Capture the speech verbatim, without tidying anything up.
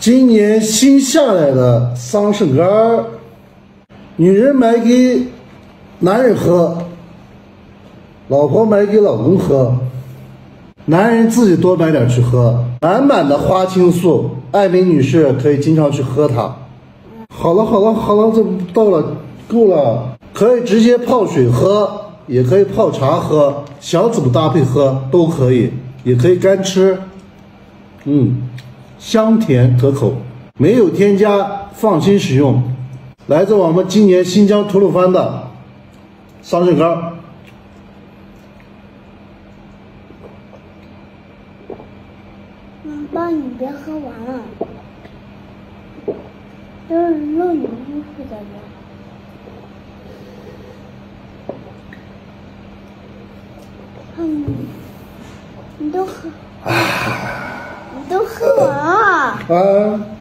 今年新下来的桑葚干，女人买给男人喝，老婆买给老公喝，男人自己多买点去喝，满满的花青素。艾美女士可以经常去喝它。好了好了好了，这到了，够了，可以直接泡水喝，也可以泡茶喝，小组搭配喝都可以，也可以干吃。嗯，香甜可口，没有添加，放心使用。来自我们今年新疆吐鲁番的桑葚干，妈妈，你别喝完了，这是肉泥糊糊的。嗯，你都喝，你都喝完了啊。